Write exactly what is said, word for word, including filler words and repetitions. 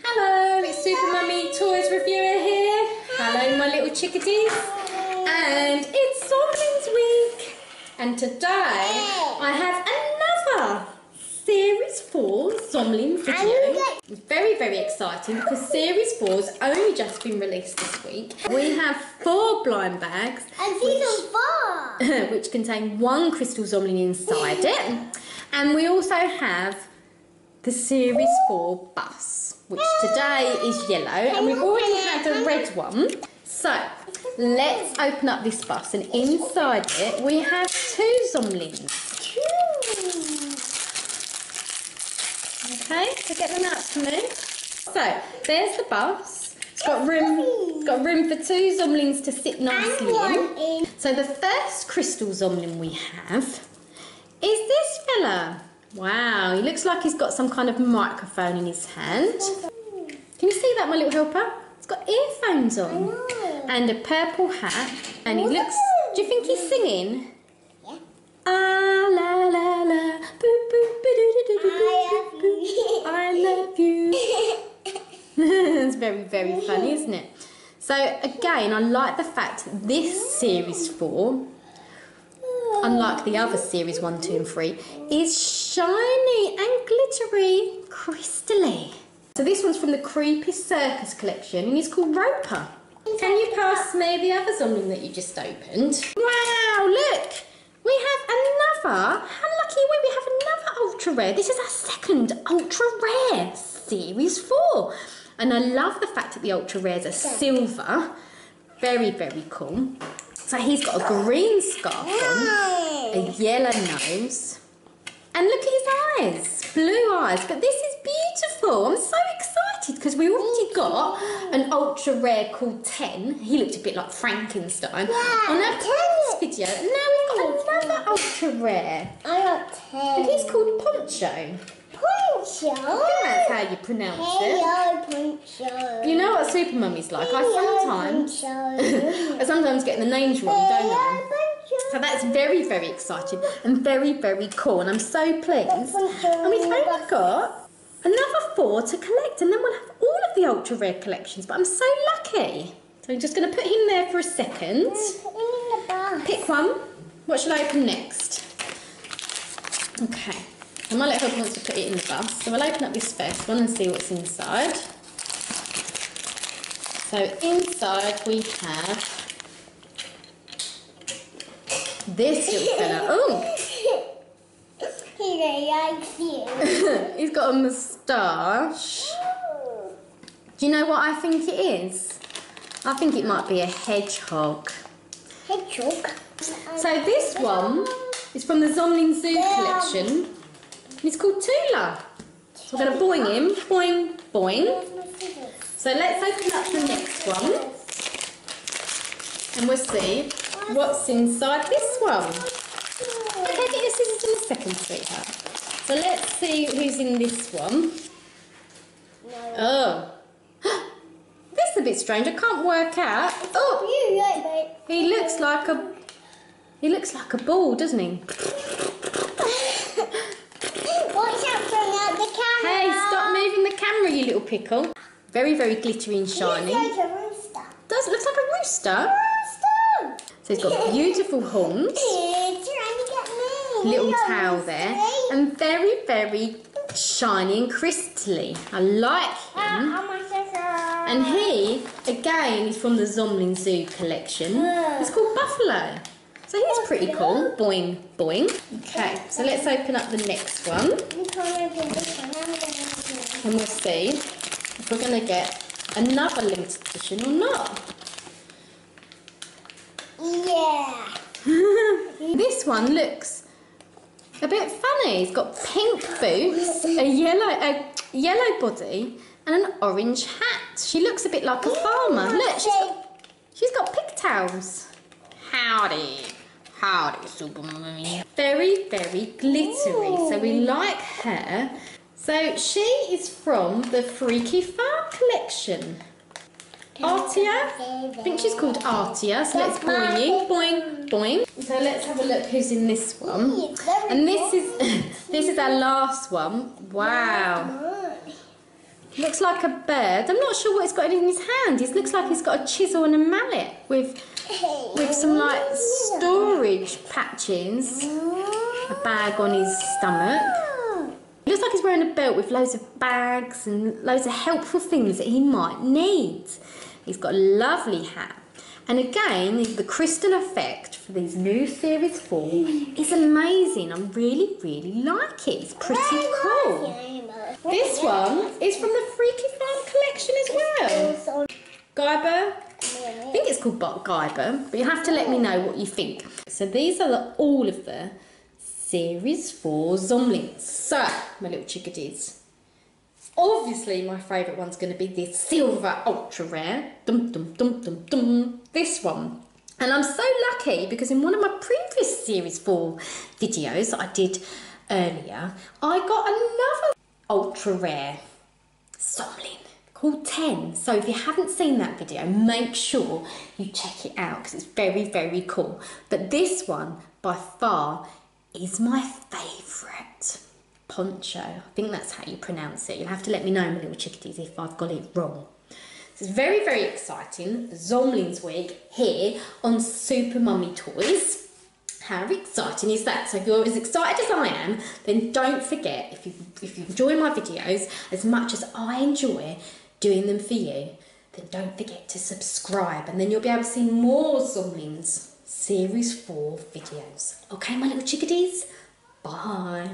Hello, it's Super Mummy Toys Reviewer here. Hello my little chickadees. And it's Zomlings Week. And today I have another Series four Zomling video. It's very very exciting because Series four's only just been released this week. We have four blind bags. And these are four. Which contain one crystal Zomling inside it. And we also have the Series four bus, which today is yellow, and we've already had the red one. So let's open up this bus, and inside it we have two Zomlings. Okay, so get them out for me. So there's the bus. It's got room, it's got room for two Zomlings to sit nicely in. So the first crystal Zomling we have is this fella. Wow, he looks like he's got some kind of microphone in his hand. Can you see that, my little helper? He's got earphones on and a purple hat. And he looks, do you think he's singing? Yeah. Ah, la, la, la, boo, boo, boo, doo, doo, doo, boo, boo, I love you. It's very, very funny, isn't it? So, again, I like the fact this Series four, unlike the other series one, two and three, is shiny and glittery, crystally. So this one's from the Creepy Circus collection and it's called Roper. Can you pass me the other Zomling that you just opened? Wow, look! We have another, how lucky are we, we have another ultra rare. This is our second ultra rare, Series four. And I love the fact that the ultra rares are silver. Very, very cool. So he's got a green scarf on, a yellow nose, and look at his eyes, blue eyes. But this is beautiful. I'm so excited because we already got an ultra rare called ten. He looked a bit like Frankenstein yeah, on our previous video. And now we've got another ultra rare. I got ten. And he's called Poncho. Poncho? I think that's how you pronounce Hello, it. Poncho. You know what Super Mummy's like. Hello, I sometimes I sometimes get the names wrong, Hello, don't I? Poncho. So that's very, very exciting and very, very cool. And I'm so pleased. And we've only got another four to collect. And then we'll have all of the ultra rare collections. But I'm so lucky. So I'm just going to put him there for a second. Pick one. What shall I open next? Okay. And my little helper wants to put it in the bus, so we'll open up this first one and see what's inside. So inside we have this little fella. Oh, he really likes you. He's got a moustache. Do you know what I think it is? I think it might be a hedgehog. Hedgehog. So this one is from the Zomling Zoo collection. It's called Tula. So we're going to boing him. Boing, boing. So let's open up the next one. And we'll see what's inside this one. Okay, get your scissors in a second, sweetheart. So let's see who's in this one. Oh. This is a bit strange. I can't work out. Oh. He looks like a... He looks like a ball, doesn't he? Hey, stop moving the camera, you little pickle. Very, very glittery and shiny. He looks like a rooster. Does it look like a rooster? A rooster! So he's got beautiful horns. He's trying to get me. Little tail there. And very, very shiny and crystally. I like him. And he, again, is from the Zomling Zoo collection. It's called Buffalo. So he's pretty cool. Boing, boing. Okay, so let's open up the next one. And we'll see if we're going to get another limited edition or not. Yeah. This one looks a bit funny. It's got pink boots, a yellow, a yellow body, and an orange hat. She looks a bit like a farmer. Look, she's got, she's got pigtails. Howdy. Howdy, Super Mummy. Very, very glittery. Ooh. So we like her. So she is from the Freaky Farm collection. Artia. I think she's called Artia. So let's boing you. Boing, boing. So let's have a look who's in this one. And this is this is our last one. Wow. Looks like a bird. I'm not sure what he's got in his hand. He looks like he's got a chisel and a mallet with with some like storage patches. A bag on his stomach. It looks like he's wearing a belt with loads of bags and loads of helpful things that he might need. He's got a lovely hat. And again, the crystal effect for these new series four is amazing. I really, really like it. It's pretty cool. This one is from the Freaky Farm collection as well. Guyber. I think it's called Guyber, but you have to let me know what you think. So these are the, all of the series four Zomlings. So, my little chickadees. Obviously, my favourite one's going to be this silver ultra rare. Dum, dum, dum, dum, dum. This one. And I'm so lucky because in one of my previous series four videos that I did earlier, I got another ultra rare Zomling called ten. So if you haven't seen that video, make sure you check it out because it's very, very cool. But this one, by far, is my favourite. Poncho, I think that's how you pronounce it. You'll have to let me know, my little chickadees, if I've got it wrong. So it's very, very exciting. Zomlings Week here on Super Mummy Toys. How exciting is that? So if you're as excited as I am, then don't forget, if you, if you enjoy my videos as much as I enjoy doing them for you, then don't forget to subscribe, and then you'll be able to see more Zomlings Series four videos. Okay, my little chickadees? Bye.